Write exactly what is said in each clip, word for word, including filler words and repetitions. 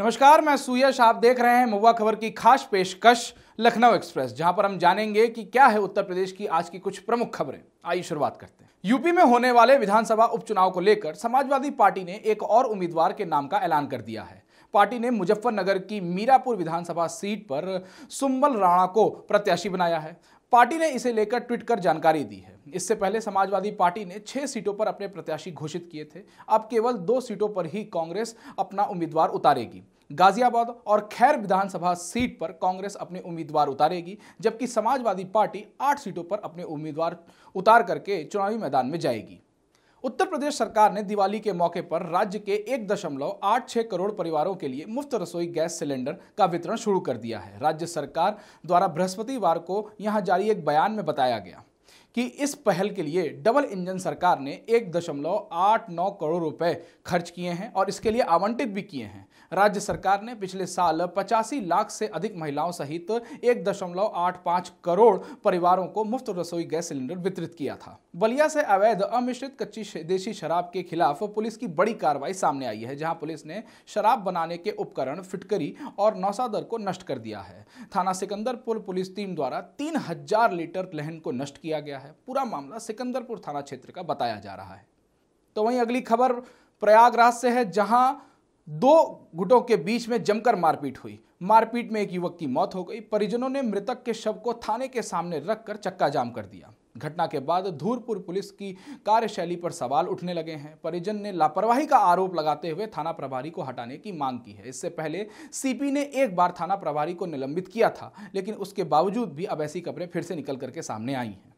नमस्कार, मैं सुयश। आप देख रहे हैं मुवा खबर की खास पेशकश लखनऊ एक्सप्रेस, जहां पर हम जानेंगे कि क्या है उत्तर प्रदेश की आज की कुछ प्रमुख खबरें। आइए शुरुआत करते हैं। यूपी में होने वाले विधानसभा उपचुनाव को लेकर समाजवादी पार्टी ने एक और उम्मीदवार के नाम का ऐलान कर दिया है। पार्टी ने मुजफ्फरनगर की मीरापुर विधानसभा सीट पर सुम्बल राणा को प्रत्याशी बनाया है। पार्टी ने इसे लेकर ट्वीट कर जानकारी दी है। इससे पहले समाजवादी पार्टी ने छह सीटों पर अपने प्रत्याशी घोषित किए थे। अब केवल दो सीटों पर ही कांग्रेस अपना उम्मीदवार उतारेगी। गाजियाबाद और खैर विधानसभा सीट पर कांग्रेस अपने उम्मीदवार उतारेगी, जबकि समाजवादी पार्टी आठ सीटों पर अपने उम्मीदवार उतार करके चुनावी मैदान में जाएगी। उत्तर प्रदेश सरकार ने दिवाली के मौके पर राज्य के एक दशमलव आठ छः करोड़ परिवारों के लिए मुफ्त रसोई गैस सिलेंडर का वितरण शुरू कर दिया है। राज्य सरकार द्वारा बृहस्पतिवार को यहाँ जारी एक बयान में बताया गया कि इस पहल के लिए डबल इंजन सरकार ने एक दशमलव आठ नौ करोड़ रुपए खर्च किए हैं और इसके लिए आवंटित भी किए हैं। राज्य सरकार ने पिछले साल पचासी लाख से अधिक महिलाओं सहित एक दशमलव आठ पाँच करोड़ परिवारों को मुफ्त रसोई गैस सिलेंडर वितरित किया था। बलिया से अवैध अमिश्रित कच्ची देशी शराब के खिलाफ पुलिस की बड़ी कार्रवाई सामने आई है, जहाँ पुलिस ने शराब बनाने के उपकरण, फिटकरी और नौसादर को नष्ट कर दिया है। थाना सिकंदरपुर पुलिस टीम द्वारा तीन हजार लीटर लहन को नष्ट किया गया है। पूरा मामला सिकंदरपुर थाना क्षेत्र का बताया जा रहा है। तो वहीं अगली खबर प्रयागराज से है, जहां दो गुटों के बीच में जमकर मारपीट हुई। मारपीट में एक युवक की मौत हो गई। परिजनों ने मृतक के शव को थाने के सामने रखकर चक्का जाम कर दिया। घटना के बाद धूलपुर पुलिस की कार्यशैली पर सवाल उठने लगे हैं। परिजन ने लापरवाही का आरोप लगाते हुए थाना प्रभारी को हटाने की मांग की है। इससे पहले सीपी ने एक बार थाना प्रभारी को निलंबित किया था, लेकिन उसके बावजूद भी अब ऐसी खबरें फिर से निकल करके सामने आई हैं।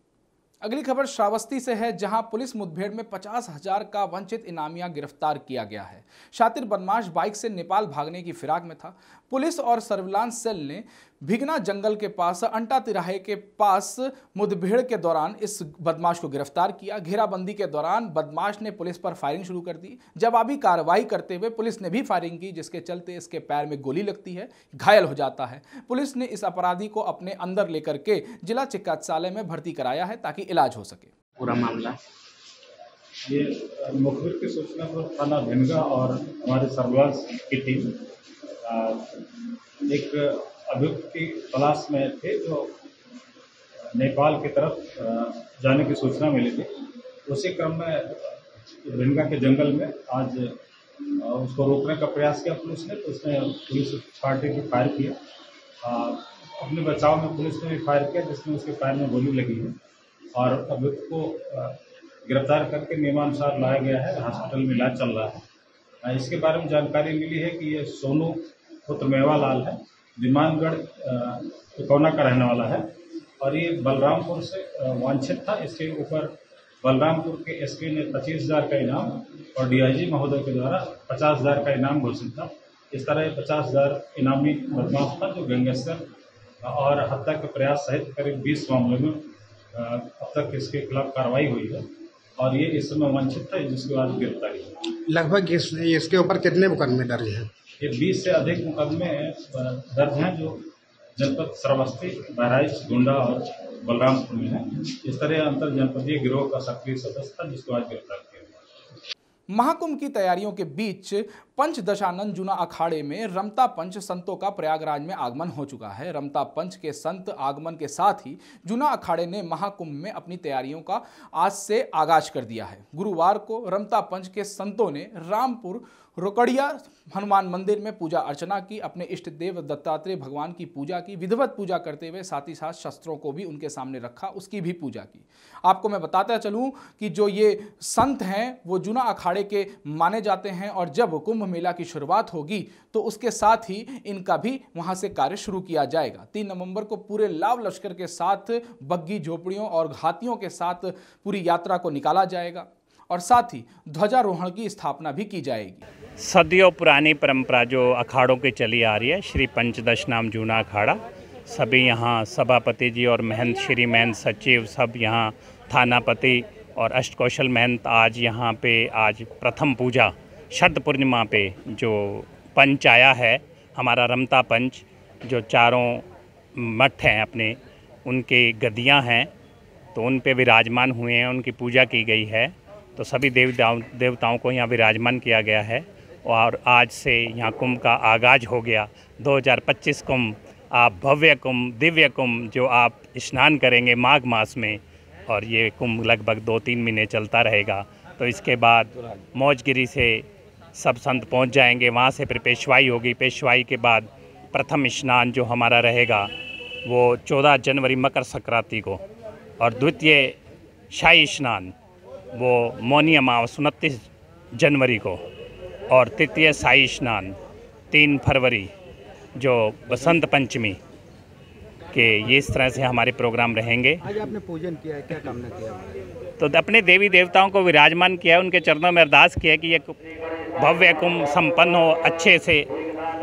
अगली खबर श्रावस्ती से है, जहां पुलिस मुठभेड़ में पचास हजार का वंचित इनामिया गिरफ्तार किया गया है। शातिर बदमाश बाइक से नेपाल भागने की फिराक में था। पुलिस और सर्विलांस सेल ने भिगना जंगल के पास अंटा तिराहे के पास मुठभेड़ के दौरान इस बदमाश को गिरफ्तार किया। घेराबंदी के दौरान बदमाश ने पुलिस पर फायरिंग शुरू कर दी। जवाबी कार्रवाई करते हुए पुलिस ने भी फायरिंग की, जिसके चलते इसके पैर में गोली लगती है, घायल हो जाता है। पुलिस ने इस अपराधी को अपने अंदर लेकर के जिला चिकित्सालय में भर्ती कराया है ताकि इलाज हो सके। पूरा मामला ये मुखबिर की सूचना पर थाना भिनगा और हमारे सर्विलांस की टीम एक अभियुक्त की तलाश में थे, जो नेपाल की तरफ जाने की सूचना मिली थी। उसी क्रम में भिनगा के जंगल में आज उसको रोकने का प्रयास किया पुलिस ने, तो उसने पुलिस पार्टी की फायर किया। अपने बचाव में पुलिस ने भी फायर किया, जिसमें उसके पैर में गोली लगी है और अभियुक्त को गिरफ्तार करके नियमानुसार लाया गया है। हॉस्पिटल में इलाज चल रहा है। इसके बारे में जानकारी मिली है कि ये सोनू खुतमेवालाल है, विमानगढ़ तिकोना का रहने वाला है और ये बलरामपुर से वांछित था। इसके ऊपर बलरामपुर के एसपी ने पच्चीस हज़ार का इनाम और डीआईजी महोदय के द्वारा पचास हज़ार का इनाम घोषित था। इस तरह ये पचास हज़ार इनामी बदमाश था, जो गैंगस्टर और हत्या के प्रयास सहित करीब बीस मामलों में अब तक इसके खिलाफ कार्रवाई हुई है और ये इस समय वांछित था, जिसके बाद गिरफ्तारी है। लगभग इस, इसके ऊपर कितने मुकदमे दर्ज हैं? ये बीस से अधिक मुकदमे दर्ज हैं, जो जनपद श्रावस्ती, बहराइच, गुंडा और बलरामपुर में है। इस तरह अंतर जनपदीय गिरोह का सक्रिय सदस्य था, जिसके बाद गिरफ्तार किया। महाकुंभ की तैयारियों के बीच पंचदशानंद जूना अखाड़े में रमता पंच संतों का प्रयागराज में आगमन हो चुका है। रमता पंच के संत आगमन के साथ ही जूना अखाड़े ने महाकुंभ में अपनी तैयारियों का आज से आगाज कर दिया है। गुरुवार को रमता पंच के संतों ने रामपुर रोकड़िया हनुमान मंदिर में पूजा अर्चना की, अपने इष्ट देव दत्तात्रेय भगवान की पूजा की, विधिवत पूजा करते हुए साथ ही साथ शस्त्रों को भी उनके सामने रखा, उसकी भी पूजा की। आपको मैं बताता चलूं कि जो ये संत हैं वो जूना अखाड़े के माने जाते हैं और जब कुंभ मेला की शुरुआत होगी तो उसके साथ ही इनका भी वहाँ से कार्य शुरू किया जाएगा। तीन नवंबर को पूरे लाव लश्कर के साथ बग्घी झोपड़ियों और हाथियों के साथ पूरी यात्रा को निकाला जाएगा और साथ ही ध्वजारोहण की स्थापना भी की जाएगी। सदियों पुरानी परंपरा जो अखाड़ों की चली आ रही है, श्री पंचदश नाम जूना अखाड़ा, सभी यहाँ सभापति जी और महंत, श्री महंत सचिव, सब यहाँ थानापति और अष्टकौशल महंत आज यहाँ पे आज प्रथम पूजा शरद पूर्णिमा पे जो पंच आया है हमारा रमता पंच, जो चारों मठ हैं अपने, उनके गद्दियाँ हैं तो उन पे विराजमान हुए हैं, उनकी पूजा की गई है। तो सभी देवी देवताओं को यहाँ विराजमान किया गया है और आज से यहाँ कुंभ का आगाज़ हो गया। दो हज़ार पच्चीस कुंभ, आप भव्य कुंभ, दिव्य कुंभ जो आप स्नान करेंगे माघ मास में, और ये कुंभ लगभग दो तीन महीने चलता रहेगा। तो इसके बाद मौजगिरी से सब संत पहुंच जाएंगे, वहाँ से फिर पेशवाई होगी। पेशवाई के बाद प्रथम स्नान जो हमारा रहेगा वो चौदह जनवरी मकर संक्रांति को, और द्वितीय शाही स्नान वो मौनी अमावस उनतीस जनवरी को, और तृतीय शाही स्नान तीन फरवरी जो बसंत पंचमी के। ये इस तरह से हमारे प्रोग्राम रहेंगे। आज आपने पूजन किया है, क्या कामना किया? तो अपने देवी देवताओं को विराजमान किया है, उनके चरणों में अरदास किया है कि यह भव्य कुंभ संपन्न हो, अच्छे से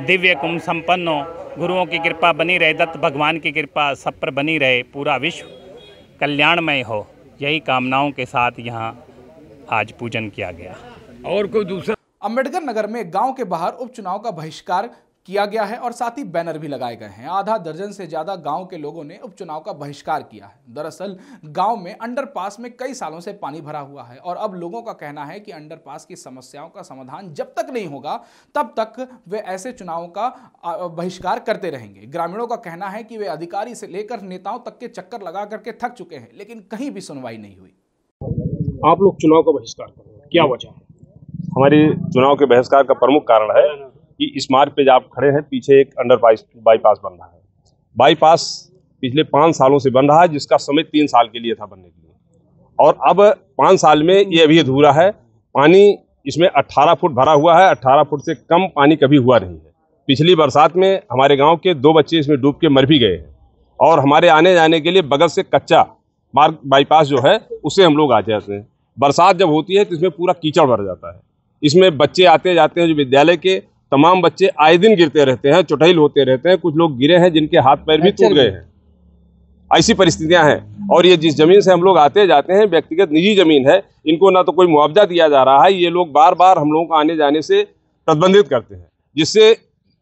दिव्य कुंभ संपन्न हो, गुरुओं की कृपा बनी रहे, दत्त भगवान की कृपा सब पर बनी रहे, पूरा विश्व कल्याणमय हो। यही कामनाओं के साथ यहाँ आज पूजन किया गया। और कोई दूसरा? अम्बेडकर नगर में गाँव के बाहर उपचुनाव का बहिष्कार किया गया है और साथ ही बैनर भी लगाए गए हैं। आधा दर्जन से ज्यादा गांव के लोगों ने उपचुनाव का बहिष्कार किया है। दरअसल गांव में अंडरपास में कई सालों से पानी भरा हुआ है और अब लोगों का कहना है कि अंडरपास की समस्याओं का समाधान जब तक नहीं होगा तब तक वे ऐसे चुनावों का बहिष्कार करते रहेंगे। ग्रामीणों का कहना है कि वे अधिकारी से लेकर नेताओं तक के चक्कर लगा करके थक चुके हैं, लेकिन कहीं भी सुनवाई नहीं हुई। आप लोग चुनाव का बहिष्कार कर रहे हैं, क्या वजह है? हमारे चुनाव के बहिष्कार का प्रमुख कारण है कि इस मार्ग पे आप खड़े हैं, पीछे एक अंडर बाईपास बन रहा है। बाईपास पिछले पाँच सालों से बन रहा है, जिसका समय तीन साल के लिए था बनने के लिए, और अब पाँच साल में ये अभी अधूरा है। पानी इसमें अठारह फुट भरा हुआ है, अठारह फुट से कम पानी कभी हुआ नहीं है। पिछली बरसात में हमारे गाँव के दो बच्चे इसमें डूब के मर भी गए हैं, और हमारे आने जाने के लिए बगल से कच्चा मार्ग बाईपास जो है उसे हम लोग आते जाते हैं। बरसात जब होती है तो इसमें पूरा कीचड़ भर जाता है। इसमें बच्चे आते जाते हैं, जो विद्यालय के तमाम बच्चे आए दिन गिरते रहते हैं, चुटैल होते रहते हैं। कुछ लोग गिरे हैं जिनके हाथ पैर भी टूट गए हैं। ऐसी परिस्थितियां हैं, और ये जिस जमीन से हम लोग आते जाते हैं व्यक्तिगत निजी जमीन है, इनको ना तो कोई मुआवजा दिया जा रहा है। ये लोग बार बार हम लोगों को आने जाने से प्रतिबंधित करते हैं, जिससे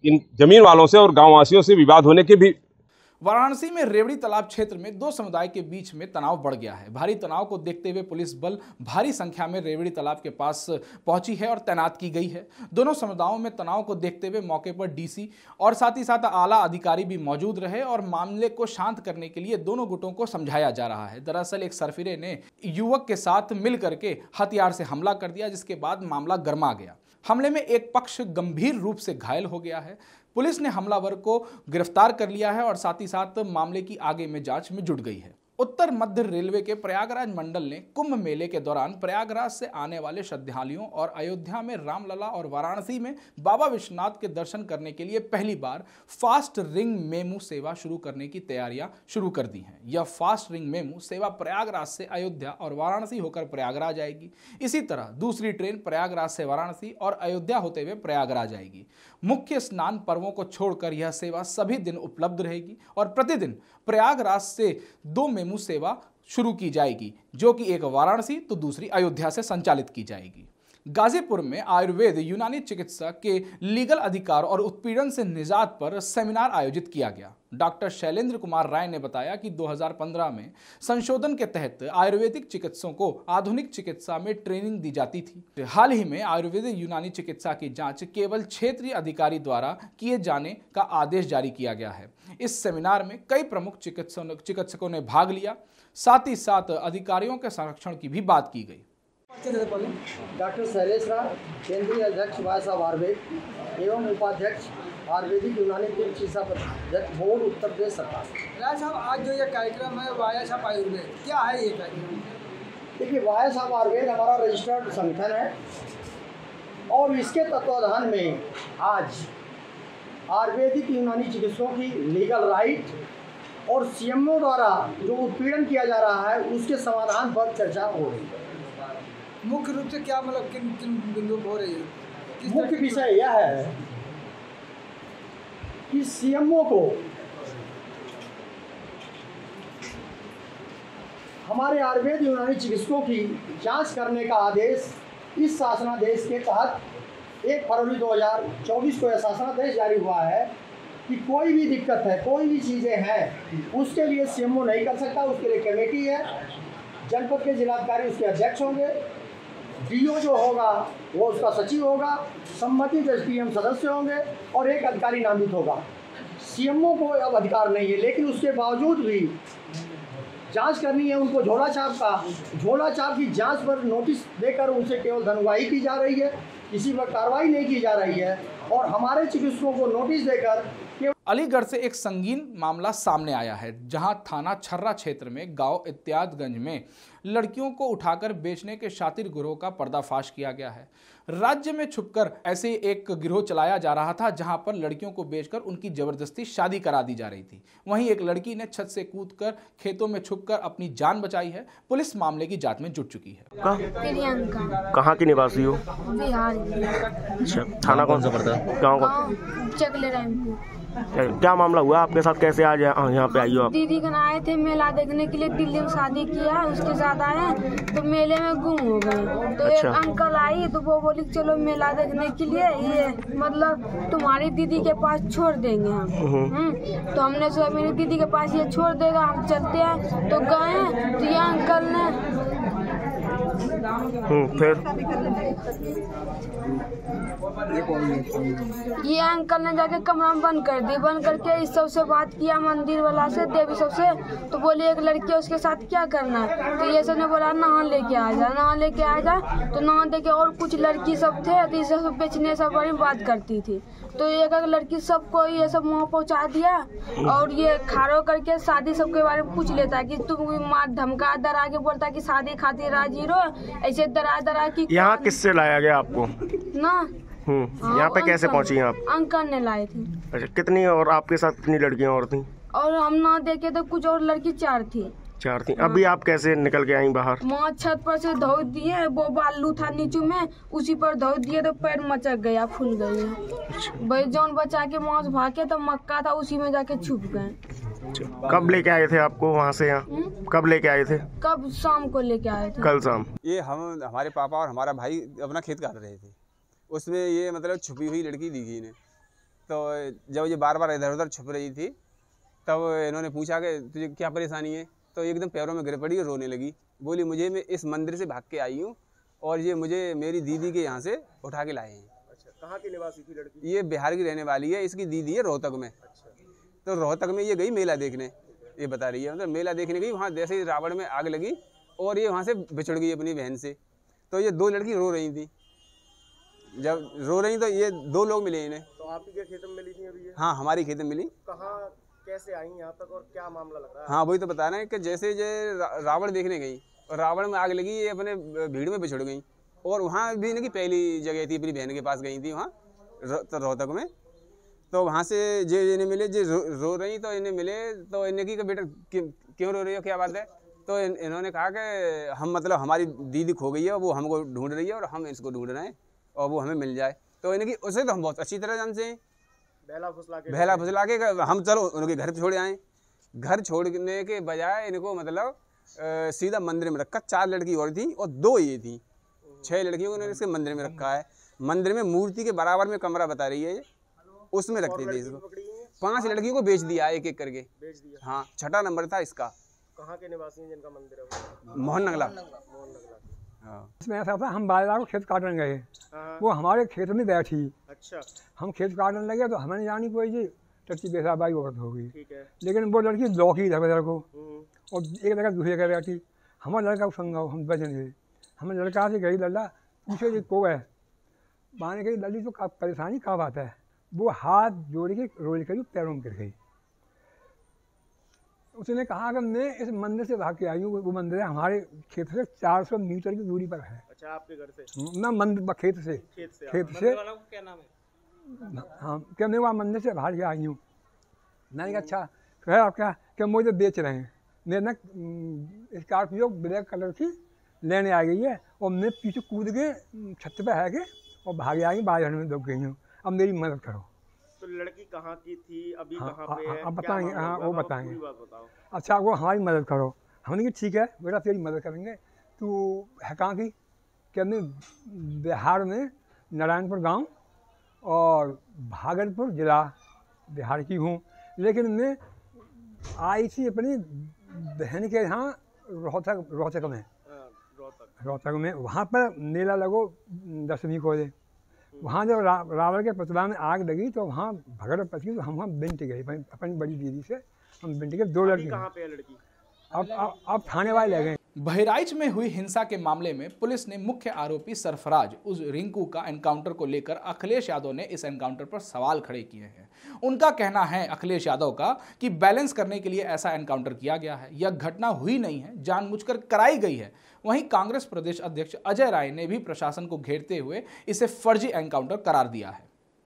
इन जमीन वालों से और गाँववासियों से विवाद होने के भी। वाराणसी में रेवड़ी तालाब क्षेत्र में दो समुदाय के बीच में तनाव बढ़ गया है। भारी तनाव को देखते हुए पुलिस बल भारी संख्या में रेवड़ी तालाब के पास पहुंची है और तैनात की गई है। दोनों समुदायों में तनाव को देखते हुए मौके पर डीसी और साथ ही साथ आला अधिकारी भी मौजूद रहे और मामले को शांत करने के लिए दोनों गुटों को समझाया जा रहा है। दरअसल एक सरफिरे ने युवक के साथ मिल करके हथियार से हमला कर दिया, जिसके बाद मामला गर्मा गया। हमले में एक पक्ष गंभीर रूप से घायल हो गया है। पुलिस ने हमलावर को गिरफ्तार कर लिया है और साथ ही साथ मामले की आगे में जांच में जुट गई है। उत्तर मध्य रेलवे के प्रयागराज मंडल ने कुंभ मेले के दौरान प्रयागराज से आने वाले श्रद्धालुओं और अयोध्या में रामलला और वाराणसी में बाबा विश्वनाथ के दर्शन करने के लिए पहली बार फास्ट रिंग मेमू सेवा शुरू करने की तैयारियां शुरू कर दी हैं। यह फास्ट रिंग मेमू सेवा प्रयागराज से अयोध्या और वाराणसी होकर प्रयागराज आएगी। इसी तरह दूसरी ट्रेन प्रयागराज से वाराणसी और अयोध्या होते हुए प्रयागराज आएगी। मुख्य स्नान पर्वों को छोड़कर यह सेवा सभी दिन उपलब्ध रहेगी और प्रतिदिन प्रयागराज से दो मेमू सेवा शुरू की जाएगी, जो कि एक वाराणसी तो दूसरी अयोध्या से संचालित की जाएगी। गाजीपुर में आयुर्वेद यूनानी चिकित्सा के लीगल अधिकार और उत्पीड़न से निजात पर सेमिनार आयोजित किया गया। डॉक्टर शैलेंद्र कुमार राय ने बताया कि दो हज़ार पंद्रह में संशोधन के तहत आयुर्वेदिक चिकित्सकों को आधुनिक चिकित्सा में ट्रेनिंग दी जाती थी। हाल ही में आयुर्वेद यूनानी चिकित्सा की जांच केवल क्षेत्रीय अधिकारी द्वारा किए जाने का आदेश जारी किया गया है। इस सेमिनार में कई प्रमुख चिकित्सकों ने भाग लिया, साथ ही साथ अधिकारियों के संरक्षण की भी बात की गई। डॉक्टर शैलेश राय, केंद्रीय अध्यक्ष वायसा आयुर्वेद एवं उपाध्यक्ष आयुर्वेदिक यूनानी चिकित्सा बोर्ड उत्तर प्रदेश सरकार। राय साहब, आज जो ये कार्यक्रम है वाया साहब आयुर्वेद, क्या है ये कार्यक्रम? देखिए, वाया साहब आयुर्वेद हमारा रजिस्टर्ड संगठन है और इसके तत्वाधान में आज आयुर्वेदिक यूनानी चिकित्सकों की लीगल राइट और सी एम ओ द्वारा जो उत्पीड़न किया जा रहा है उसके समाधान पर चर्चा हो रही है। मुख्य रूप से क्या मतलब किन किन बिंदु हो रही है? मुख्य विषय यह है कि सीएमओ को हमारे आयुर्वेद यूनानी चिकित्सकों की जांच करने का आदेश इस शासनादेश के तहत एक फरवरी दो हज़ार चौबीस को यह शासनादेश जारी हुआ है कि कोई भी दिक्कत है, कोई भी चीज़ें हैं उसके लिए सीएमओ नहीं कर सकता। उसके लिए कमेटी है, जनपद के जिलाधिकारी उसके अध्यक्ष होंगे, डीओ जो होगा वो उसका सचिव होगा, संबंधित एसडीएम सदस्य होंगे और एक अधिकारी नामित होगा। सीएमओ को अब अधिकार नहीं है, लेकिन उसके बावजूद भी जांच करनी है उनको झोला छाप का। झोला छाप की जांच पर नोटिस देकर उनसे केवल धनवाही की जा रही है, किसी पर कार्रवाई नहीं की जा रही है और हमारे चिकित्सकों को नोटिस देकर। अलीगढ़ से एक संगीन मामला सामने आया है, जहां थाना छर्रा क्षेत्र में गांव इत्यादगंज में लड़कियों को उठाकर बेचने के शातिर गिरोह का पर्दाफाश किया गया है। राज्य में छुपकर ऐसे एक गिरोह चलाया जा रहा था, जहां पर लड़कियों को बेचकर उनकी जबरदस्ती शादी करा दी जा रही थी। वहीं एक लड़की ने छत से कूदकर खेतों में छुपकर अपनी जान बचाई है। पुलिस मामले की जांच में जुट चुकी है। कहाँ की निवासी हो? बिहार। थाना कौन सा पड़ता है? गाँव। क्या मामला हुआ आपके साथ, कैसे आज यहाँ पे आई हो आप? दीदी कन आए थे मेला देखने के लिए, दिल्ली में शादी किया, उसके साथ आए तो मेले में गुम हो गए। तो अच्छा। एक अंकल आई तो वो बोली चलो मेला देखने के लिए, ये मतलब तुम्हारी दीदी के पास छोड़ देंगे हम। हम तो हमने सोचा मेरी दीदी के पास ये छोड़ देगा, हम चलते हैं। तो गए तो ये अंकल ने फिर ये अंकल ने जाके कमरा बंद कर दी। बंद करके इस सबसे बात किया, मंदिर वाला से, देवी सबसे। तो बोली एक लड़की है, उसके साथ क्या करना है? तो ये सबने बोला नहा लेके आ जा, नहा लेके आ जा। तो नहा देके और कुछ लड़की सब थे, तो इसे सब बेचने सब बारे में बात करती थी। तो एक एक लड़की सबको ये सब वहाँ पहुँचा दिया और ये खारो करके शादी सबके बारे में पूछ लेता है कि तुम मार धमका डरा के बोलता कि शादी खातिर राजी रहो। ऐसे दरा दरा की। यहाँ किससे लाया गया आपको ना? हम्म। यहाँ पे कैसे पहुँची आप? अंकल ने लाए थे। अच्छा, कितनी और आपके साथ कितनी लड़कियाँ और थी? और हम ना देखे तो कुछ और लड़की चार थी। चार थी। अभी आप कैसे निकल के आई बाहर? माँ छत पर से धो दिए, वो बालू था नीचे में, उसी पर धो दिए तो पैर मचक गया, फूल गई। भाई जान बचा के माँ भागे तो मक्का था, उसी में जाके छुप गए। कब लेके आए थे आपको वहाँ से? यहाँ कब लेके आए थे? कब शाम को लेके आए थे। कल शाम। ये हम, हमारे पापा और हमारा भाई अपना खेत काट रहे थे, उसमें ये मतलब छुपी हुई लड़की दिखी ने। तो जब ये बार बार इधर उधर छुप रही थी, तब इन्होंने पूछा कि तुझे क्या परेशानी है? तो एकदम पैरों में गिर पड़ी और रोने लगी। बोली मुझे, मैं इस मंदिर से भाग के आई हूँ और ये मुझे मेरी दीदी के यहाँ से उठा के लाए हैं। अच्छा, कहाँ की निवासी थी लड़की? ये बिहार की रहने वाली है, इसकी दीदी है रोहतक में। तो रोहतक में ये गई मेला देखने, ये बता रही है। मतलब मेला देखने गई, वहाँ जैसे ही रावण में आग लगी और ये वहाँ से बिछड़ गई अपनी बहन से। तो ये दो लड़की रो रही थी, जब रो रही तो ये दो लोग मिले इन्हें। तो आपकी क्या खेत में मिली थी अभी ये? हाँ, हमारी खेत में मिली। कहाँ कैसे आई यहाँ तक और क्या मामला लग रहा है? हाँ, वही तो बता रहे हैं कि जैसे ये रावण देखने गई और रावण में आग लगी, ये अपने भीड़ में बिछड़ गई। और वहाँ भी इनकी पहली जगह थी, अपनी बहन के पास गई थी वहाँ रोहतक में। तो वहाँ से जे इन्हें मिले, जे रो, रो रही तो इन्हें मिले। तो इन्हें की बेटा क्यों रो रही हो, क्या बात है? तो इन, इन्होंने कहा कि हम मतलब हमारी दीदी खो गई है, वो हमको ढूंढ रही है और हम इसको ढूंढ रहे हैं और वो हमें मिल जाए। तो इन्हें की उसे तो हम बहुत अच्छी तरह जानते हैं, बहला फुसला के बहला फुसला के हम चलो उनके घर छोड़ आएँ। घर छोड़ने के बजाय इनको मतलब सीधा मंदिर में रखा। चार लड़की और थी और दो ये थी, छः लड़कियों को इन्होंने इसके मंदिर में रखा है। मंदिर में मूर्ति के बराबर में कमरा बता रही है ये, उसमें रखते थे इसको। पांच लड़कियों को बेच दिया एक एक करके। हाँ, छठा नंबर था इसका। कहाँ के निवासी हैं जिनका मंदिर है? मोहन नगला। इसमें ऐसा था, हम बार बार खेत काटने गए, वो हमारे खेत में बैठी। अच्छा। हम खेत काटने लगे तो हमें जानी कोई जी टट्टी बेसाबाई औरत हो गई, लेकिन वो लड़की लौकी इधर उधर को और एक लड़का दूसरे का बैठी। हमारा लड़का संगाओ, हम बच गए। हमें लड़का से गई लल्ला पूछे जी को है माने गई लल्ली तो परेशानी कहाँ बात है? वो हाथ जोड़ के रोल के पैरों में गिर गई। उसने कहा कि मैं इस मंदिर से भाग के आई हूँ, वो मंदिर है हमारे खेत से चार सौ मीटर की दूरी पर है। अच्छा, आपके घर से ना? मंदिर खेत से खेत से, खेत से क्या नाम है? हाँ, क्या मैं वहाँ मंदिर से भाग के आई हूँ। मैंने कहा अच्छा, खैर आप क्या क्या मुझे बेच रहे हैं? मैं ना स्कॉर्पियो ब्लैक कलर की लेने आ गई है और मैं पीछे कूद के छत पर है के और भागे आई, बाहर में दब गई हूँ, अब मेरी मदद करो। तो लड़की कहाँ की थी, अभी कहाँ पे है? अब बताएंगे। हाँ, वो बताएंगे। अच्छा, वो हमारी मदद करो। हमने कहा ठीक है बेटा, तेरी मदद करेंगे। तू है कहाँ की? क्या मैं बिहार में नारायणपुर गांव और भागलपुर जिला बिहार की हूँ, लेकिन मैं आई थी अपनी बहन के यहाँ रोहतक रोहतक में। रोहतक रोहतक में, वहाँ पर मेला लगो दशमी को दे। वहाँ जब रा, रावण के पुतला में आग लगी तो वहाँ भगत पति तो हम वहाँ बिंट गए, अपनी बड़ी दीदी से हम बिंट गए। दो लड़की कहाँ पे लड़की अब अब अब थाने वाले लगे। बहराइच में हुई हिंसा के मामले में पुलिस ने मुख्य आरोपी सरफराज उस रिंकू का एनकाउंटर को लेकर अखिलेश यादव ने इस एनकाउंटर पर सवाल खड़े किए हैं। उनका कहना है अखिलेश यादव का कि बैलेंस करने के लिए ऐसा एनकाउंटर किया गया है, यह घटना हुई नहीं है, जानबूझकर कराई गई है। वहीं कांग्रेस प्रदेश अध्यक्ष अजय राय ने भी प्रशासन को घेरते हुए इसे फर्जी एनकाउंटर करार दिया है।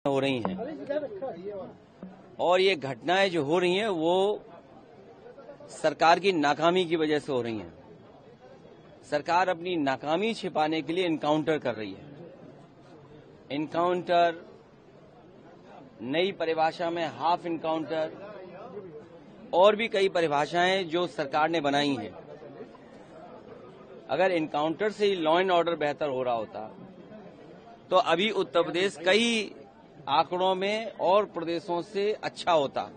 हो रही है और ये घटनाएं जो हो रही है वो सरकार की नाकामी की वजह से हो रही है। सरकार अपनी नाकामी छिपाने के लिए इनकाउंटर कर रही है। इनकाउंटर नई परिभाषा में हाफ इनकाउंटर और भी कई परिभाषाएं जो सरकार ने बनाई हैं। अगर इनकाउंटर से ही लॉ एंड ऑर्डर बेहतर हो रहा होता तो अभी उत्तर प्रदेश कई आंकड़ों में और प्रदेशों से अच्छा होता।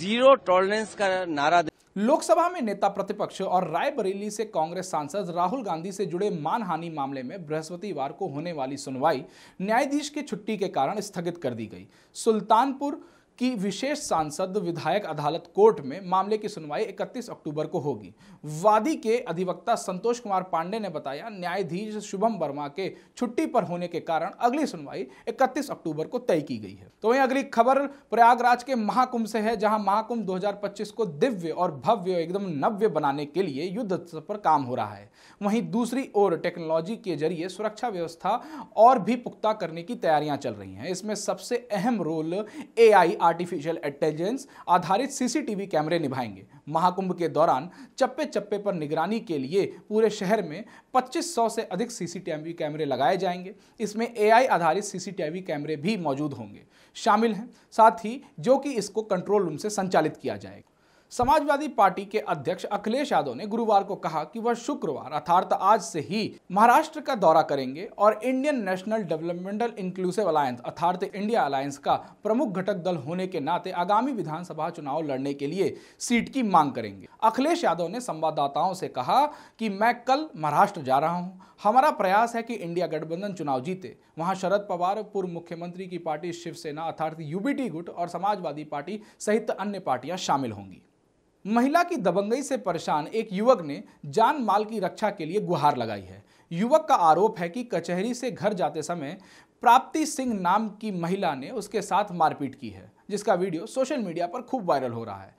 जीरो टॉलरेंस का नारा। लोकसभा में नेता प्रतिपक्ष और रायबरेली से कांग्रेस सांसद राहुल गांधी से जुड़े मानहानि मामले में बृहस्पतिवार को होने वाली सुनवाई न्यायाधीश की छुट्टी के कारण स्थगित कर दी गई। सुल्तानपुर की विशेष सांसद विधायक अदालत कोर्ट में मामले की सुनवाई इकतीस अक्टूबर को होगी। वादी के अधिवक्ता संतोष कुमार पांडे ने बताया, न्यायाधीश शुभम वर्मा के छुट्टी पर होने के कारण अगली सुनवाई इकतीस अक्टूबर को तय की गई है। तो वहीं अगली खबर प्रयागराज के महाकुंभ से है, जहां महाकुंभ दो हज़ार पच्चीस को दिव्य और भव्य एकदम नव्य बनाने के लिए युद्ध पर काम हो रहा है। वहीं दूसरी ओर टेक्नोलॉजी के जरिए सुरक्षा व्यवस्था और भी पुख्ता करने की तैयारियां चल रही हैं। इसमें सबसे अहम role A I artificial intelligence आधारित सी सी टी वी कैमरे निभाएंगे। महाकुंभ के दौरान चप्पे चप्पे पर निगरानी के लिए पूरे शहर में पच्चीस सौ से अधिक सी सी टी वी कैमरे लगाए जाएंगे। इसमें ए आई आधारित सी सी टी वी कैमरे भी मौजूद होंगे शामिल हैं, साथ ही जो कि इसको कंट्रोल रूम से संचालित किया जाएगा। समाजवादी पार्टी के अध्यक्ष अखिलेश यादव ने गुरुवार को कहा कि वह शुक्रवार अर्थात आज से ही महाराष्ट्र का दौरा करेंगे और Indian National Developmental Inclusive Alliance अर्थात इंडिया अलायंस का प्रमुख घटक दल होने के नाते आगामी विधानसभा चुनाव लड़ने के लिए सीट की मांग करेंगे। अखिलेश यादव ने संवाददाताओं से कहा कि मैं कल महाराष्ट्र जा रहा हूँ। हमारा प्रयास है कि इंडिया गठबंधन चुनाव जीते। वहाँ शरद पवार, पूर्व मुख्यमंत्री की पार्टी शिवसेना अर्थात यू बी टी गुट और समाजवादी पार्टी सहित अन्य पार्टियाँ शामिल होंगी। महिला की दबंगई से परेशान एक युवक ने जान माल की रक्षा के लिए गुहार लगाई है। युवक का आरोप है कि कचहरी से घर जाते समय प्राप्ति सिंह नाम की महिला ने उसके साथ मारपीट की है, जिसका वीडियो सोशल मीडिया पर खूब वायरल हो रहा है।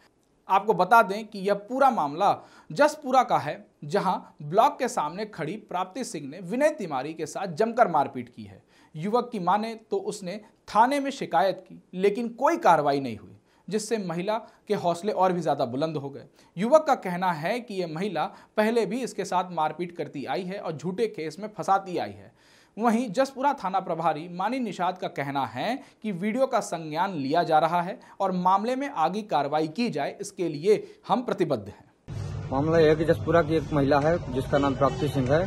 आपको बता दें कि यह पूरा मामला जसपुरा का है, जहां ब्लॉक के सामने खड़ी प्राप्ति सिंह ने विनय तिवारी के साथ जमकर मारपीट की है। युवक की माने तो उसने थाने में शिकायत की, लेकिन कोई कार्रवाई नहीं हुई, जिससे महिला के हौसले और भी ज़्यादा बुलंद हो गए। युवक का कहना है कि यह महिला पहले भी इसके साथ मारपीट करती आई है और झूठे केस में फंसाती आई है। वहीं जसपुरा थाना प्रभारी मानी निषाद का कहना है कि वीडियो का संज्ञान लिया जा रहा है और मामले में आगे कार्रवाई की जाए, इसके लिए हम प्रतिबद्ध हैं। मामला यह है कि जसपुरा की एक महिला है जिसका नाम प्राप्ति सिंह है।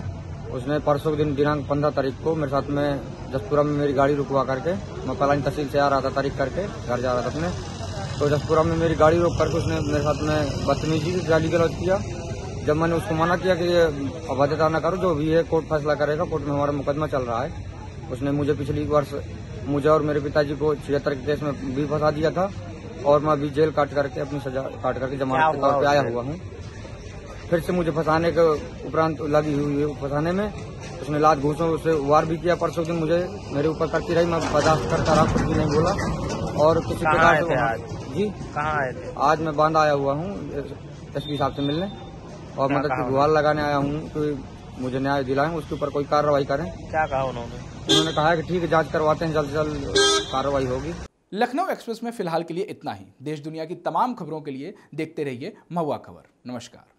उसने परसों दिन दिनांक पंद्रह तारीख को मेरे साथ में जसपुरा में मेरी गाड़ी रुकवा करके मैं पलानी तहसील से आ रहा था, तारीख करके घर जा रहा था अपने, तो जसपुरा में मेरी गाड़ी रोक करके उसने मेरे साथ में बदतमीजी की गाली गलौज किया। जब मैंने उसको मना किया कि ये अभद्रता ना करो, जो भी है कोर्ट फैसला करेगा, कोर्ट में हमारा मुकदमा चल रहा है। उसने मुझे पिछली वर्ष मुझे और मेरे पिताजी को छिहत्तर के केस में भी फंसा दिया था और मैं अभी जेल काट करके अपनी सजा काट करके जमानत के तौर पर आया हुआ हूँ। फिर से मुझे फंसाने के उपरांत लगी हुई है फंसाने में। उसने लात घूसों उससे वार भी किया परसों दिन, मुझे मेरे ऊपर करती रही, मैं बर्दाश्त करता रहा, कुछ भी नहीं बोला। और किसी प्रकार से जी कहाँ आए थे? आज मैं बांध आया हुआ हूँ एस पी साहब से मिलने और मदद की गुहार लगाने आया हूँ कि मुझे न्याय दिलाएं, उसके ऊपर कोई कार्रवाई करें। क्या कहा उन्होंने? उन्होंने कहा कि ठीक है, जांच करवाते हैं, जल्द से जल्द कार्रवाई होगी। लखनऊ एक्सप्रेस में फिलहाल के लिए इतना ही। देश दुनिया की तमाम खबरों के लिए देखते रहिए महुआ खबर। नमस्कार।